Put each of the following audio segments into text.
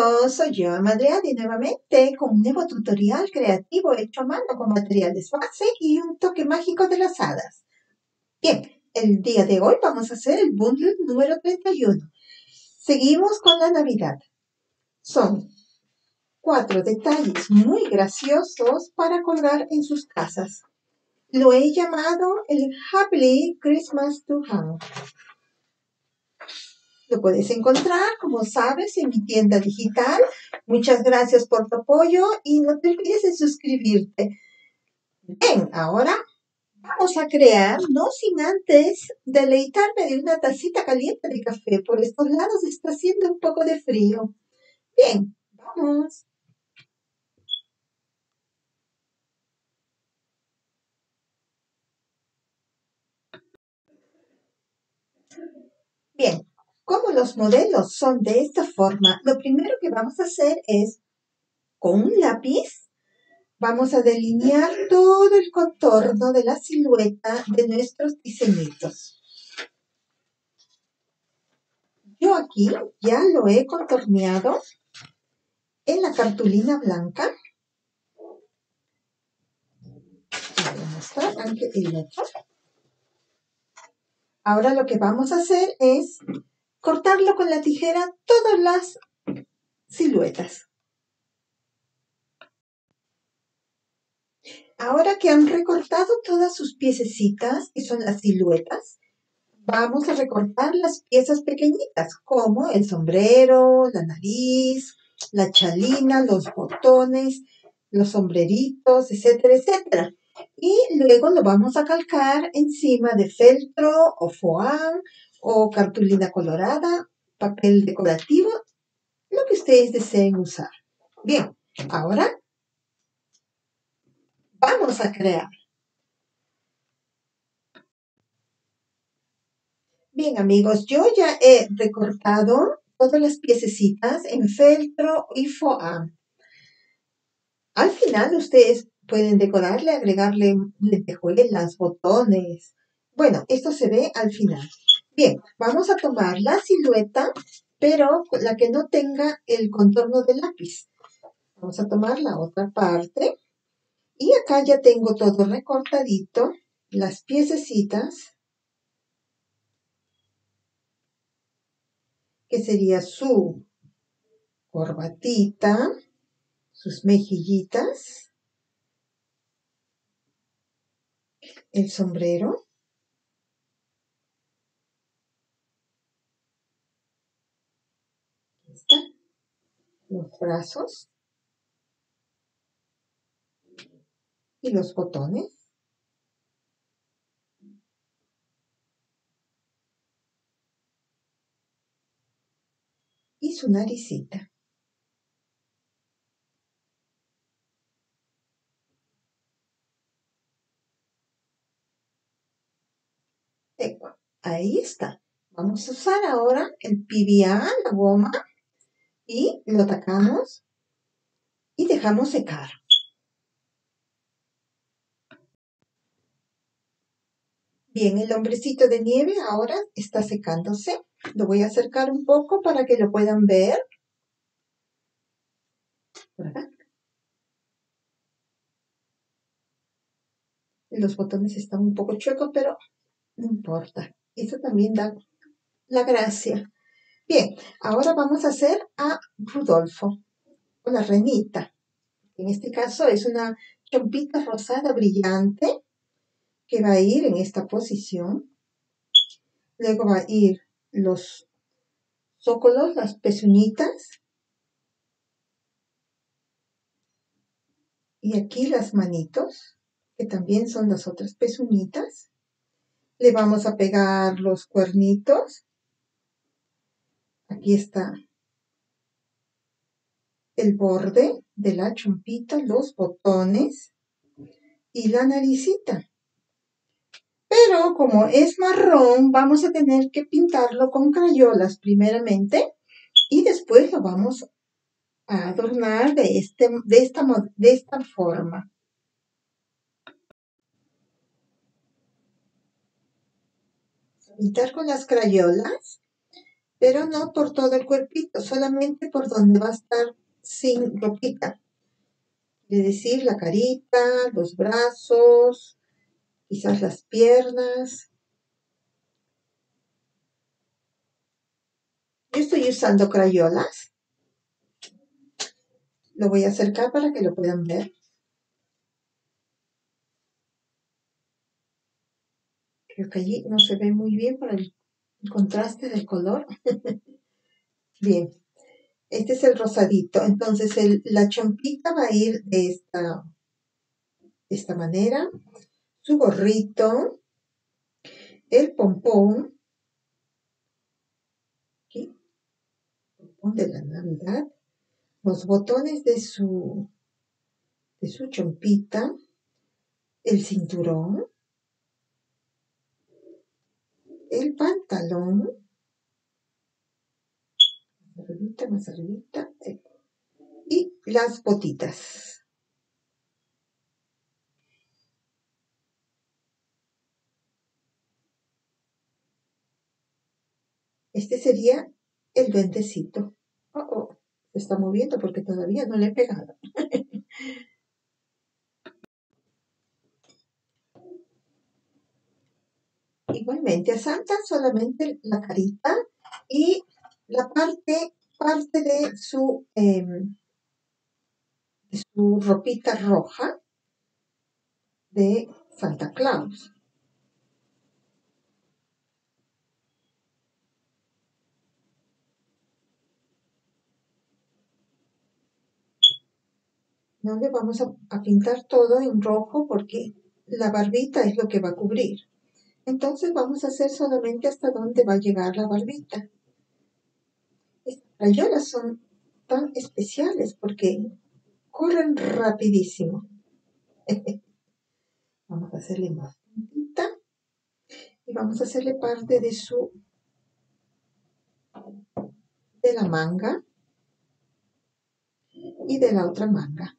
Rudolfo, soy yo, Madreadi, nuevamente con un nuevo tutorial creativo hecho a mano con materiales base y un toque mágico de las hadas. Bien, el día de hoy vamos a hacer el bundle número 31. Seguimos con la Navidad. Son 4 detalles muy graciosos para colgar en sus casas. Lo he llamado el Happily Christmas to Home. Lo puedes encontrar, como sabes, en mi tienda digital. Muchas gracias por tu apoyo y no te olvides de suscribirte. Bien, ahora vamos a crear, no sin antes deleitarme de una tacita caliente de café. Por estos lados está haciendo un poco de frío. Bien, vamos. Bien. Como los modelos son de esta forma, lo primero que vamos a hacer es, con un lápiz, vamos a delinear todo el contorno de la silueta de nuestros diseñitos. Yo aquí ya lo he contorneado en la cartulina blanca. Voy a mostrar antes el otro. Ahora lo que vamos a hacer es cortarlo con la tijera todas las siluetas. Ahora que han recortado todas sus piececitas, que son las siluetas, vamos a recortar las piezas pequeñitas, como el sombrero, la nariz, la chalina, los botones, los sombreritos, etcétera, etcétera. Y luego lo vamos a calcar encima de feltro o foam, o cartulina colorada, papel decorativo, lo que ustedes deseen usar. Bien, ahora vamos a crear. Bien, amigos, yo ya he recortado todas las piececitas en feltro y foam. Al final ustedes pueden decorarle, agregarle lentejuelas, botones. Bueno, esto se ve al final. Bien, vamos a tomar la silueta, pero la que no tenga el contorno de lápiz. Vamos a tomar la otra parte. Y acá ya tengo todo recortadito, las piececitas, que sería su corbatita, sus mejillitas, el sombrero. Los brazos y los botones. Y su naricita. Ahí está. Vamos a usar ahora el PVA, la goma. Y lo tacamos y dejamos secar. Bien, el hombrecito de nieve ahora está secándose. Lo voy a acercar un poco para que lo puedan ver. Por acá. Los botones están un poco chuecos, pero no importa. Esto también da la gracia. Bien, ahora vamos a hacer a Rudolfo, o la renita. En este caso es una chompita rosada brillante que va a ir en esta posición. Luego va a ir los zócolos, las pezuñitas. Y aquí las manitos, que también son las otras pezuñitas. Le vamos a pegar los cuernitos. Aquí está el borde de la chompita, los botones y la naricita. Pero como es marrón, vamos a tener que pintarlo con crayolas primeramente y después lo vamos a adornar de esta forma. Pintar con las crayolas. pero no por todo el cuerpito, solamente por donde va a estar sin ropita. Es decir, la carita, los brazos, quizás las piernas. Yo estoy usando crayolas. Lo voy a acercar para que lo puedan ver. Creo que allí no se ve muy bien por el contraste del color. Bien, este es el rosadito. Entonces la chompita va a ir de esta manera. Su gorrito, el pompón, aquí, pompón de la Navidad, los botones de su chompita, el cinturón, el pantalón, más arribita, y las botitas. Este sería el duendecito. Oh, se está moviendo porque todavía no le he pegado. Igualmente a Santa solamente la carita y la parte de su ropita roja de Santa Claus. No le vamos a pintar todo en rojo porque la barbita es lo que va a cubrir. Entonces vamos a hacer solamente hasta dónde va a llegar la barbita. Estas crayolas son tan especiales porque corren rapidísimo. Vamos a hacerle más puntita y vamos a hacerle parte de la manga y de la otra manga.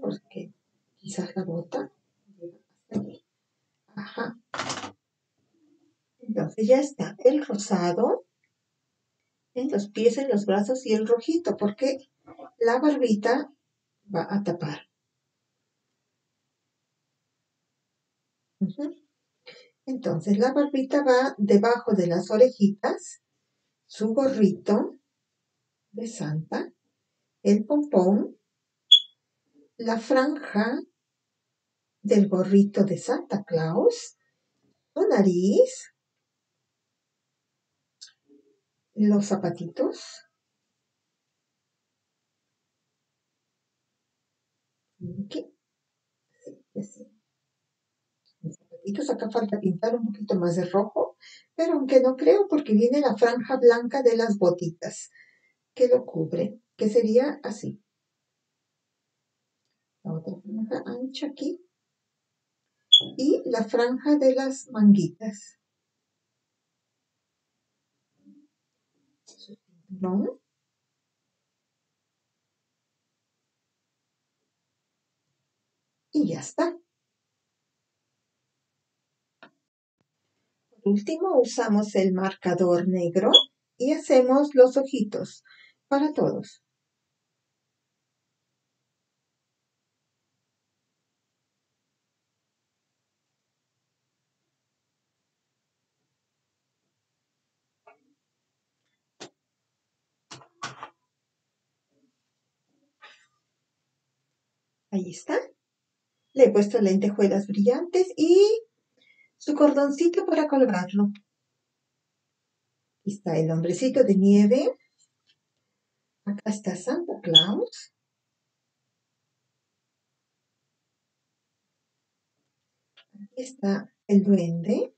Porque quizás la bota llega hasta aquí. Ajá. Entonces ya está el rosado en los pies, en los brazos y el rojito, porque la barbita va a tapar. Entonces la barbita va debajo de las orejitas, su gorrito de Santa, el pompón, la franja del gorrito de Santa Claus, su nariz, los zapatitos, aquí, así. Los zapatitos, acá falta pintar un poquito más de rojo, pero aunque no creo porque viene la franja blanca de las botitas que lo cubre, que sería así. La otra franja ancha aquí y la franja de las manguitas. ¿No? Y ya está. Por último usamos el marcador negro y hacemos los ojitos para todos. Ahí está. Le he puesto lentejuelas brillantes y su cordoncito para colgarlo. Aquí está el hombrecito de nieve. Acá está Santa Claus. Aquí está el duende.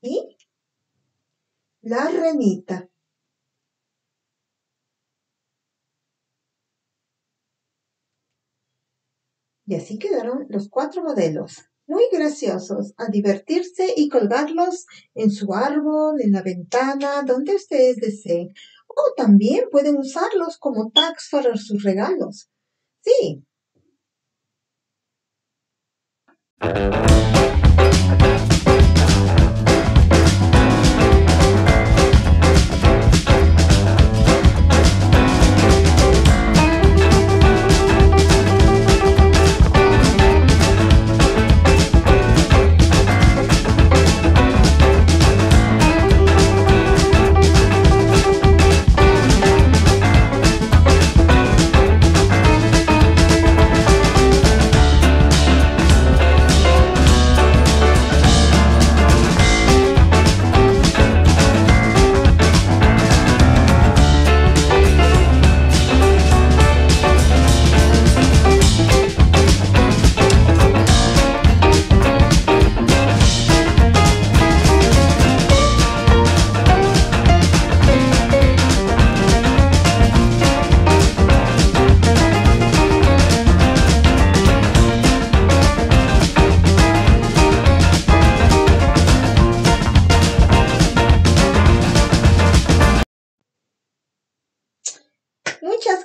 Y la renita. Y así quedaron los 4 modelos, muy graciosos, a divertirse y colgarlos en su árbol, en la ventana, donde ustedes deseen. o también pueden usarlos como tags para sus regalos. Sí.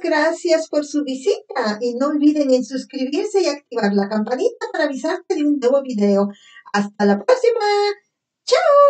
Gracias por su visita y no olviden en suscribirse y activar la campanita para avisarte de un nuevo video. ¡Hasta la próxima! ¡Chao!